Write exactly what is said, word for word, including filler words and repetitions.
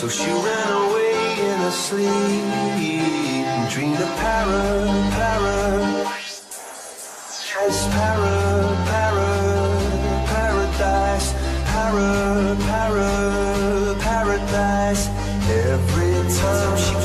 So she ran away in her sleep and dreamed of para, para, yes, para, para, paradise, para, para, paradise. Every time she